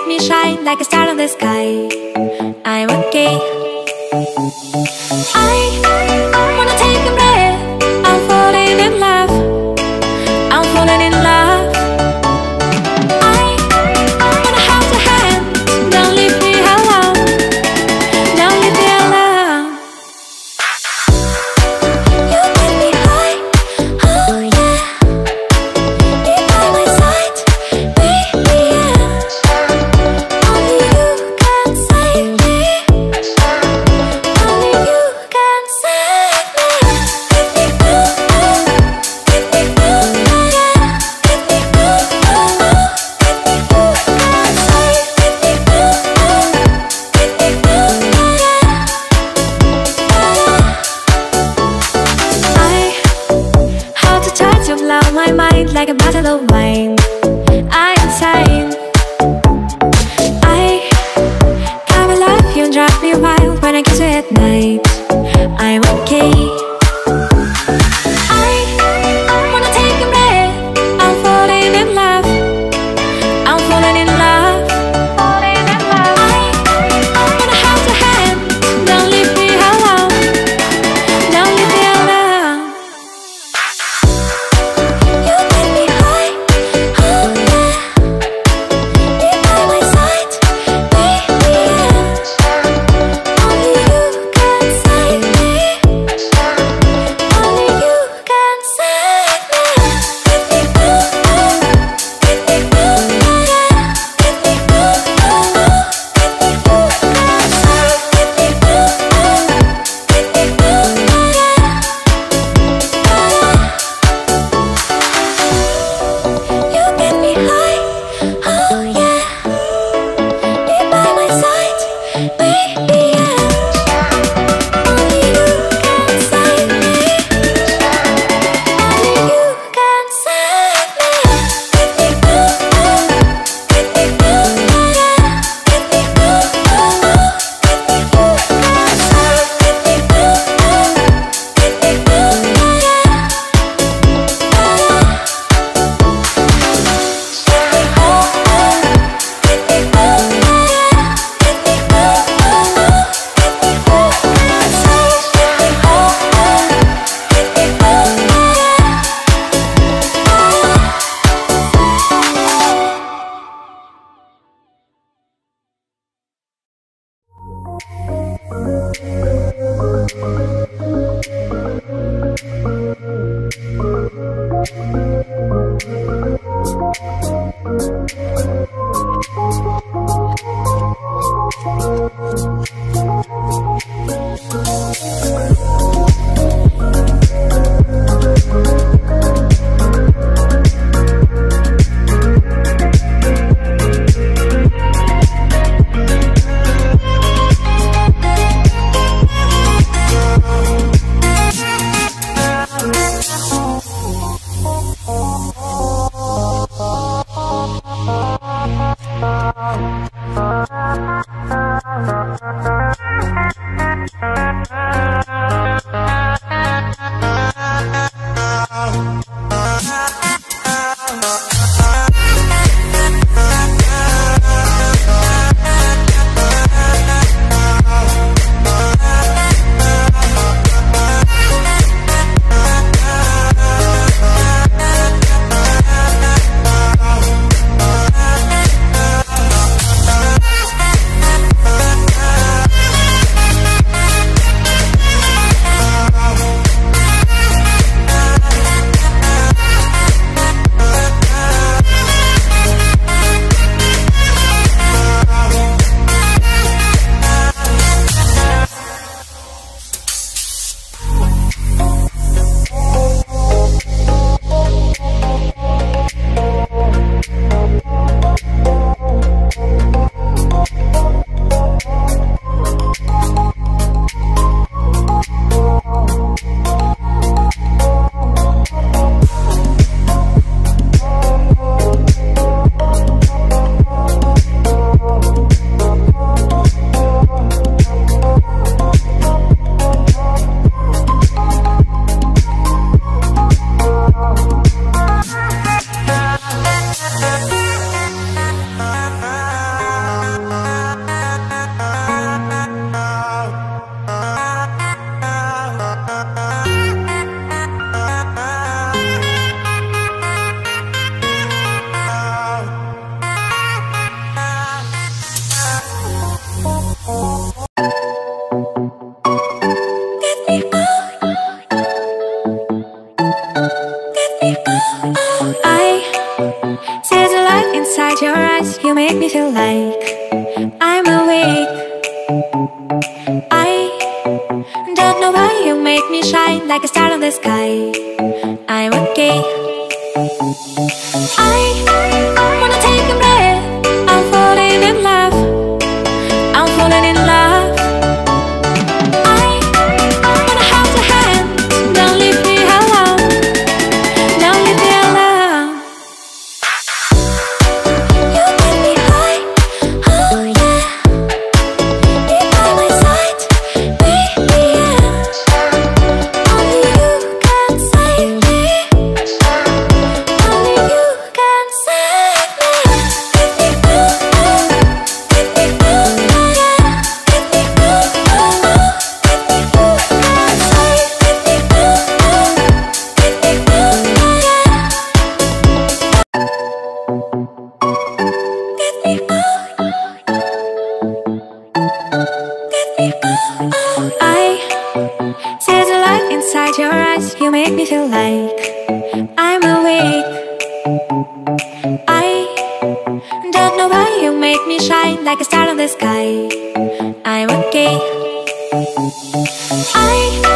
make me shine like a star in the sky. I'm okay. I wanna take a breath. I'm falling in love. I'm falling in love. I wanna hold your hand. Don't leave me alone. Don't leave me alone. You get me high. Oh yeah. You're by my side, baby. Only you can save me. Only you can save me. Get me blue, blue. Get me blue, yeah. Get me blue, blue, blue. Get me blue, I'm sorry. Get me blue, blue. Get me blue, yeah. I hold the touch of love, my mind like a bottle of wine. I am sane. I come alive, you drive me wild when I kiss you at night. I'm okay. I wanna take a breath. I'm falling in love. I'm falling in love. Falling in love. I wanna hold your hand. Don't leave me alone. Don't leave me alone. You get me high. Oh yeah. You're by my side, baby. Only you can save me. Only you can save me. Get me blue, blue. Get me blue, yeah. Get me blue, blue, blue. Get me blue, I'm sorry. Get me blue, blue. Get me blue, yeah. You get me high, oh yeah. You're by my side, baby, yeah. Only you can save me. Only you can save me. Get me blue, blue. Get me blue, yeah. Get me blue, blue. Get me blue, I'm sorry. Get me blue, blue. Get me blue, yeah. close your eyes, you make me feel like I'm awake. I don't know why you make me shine like a star in the sky. I'm okay. I wanna take a breath. I'm falling in love. I'm falling in love. I wanna hold your hand. Don't leave me alone. Don't leave me alone. You get me high, oh yeah. Be by my side, baby, yeah. Only you can save me. Only you can save me. Give me boom, boom. Give me boom, yeah. Give me boom, boom, boom. Give me boom, boom. Sorry, give me boom, boom. Give me boom, yeah. Give me boom. Give me boom. I see the light inside your eyes. You make me feel like I'm awake. I don't know why you make me shine like a star in the sky. I'm okay. I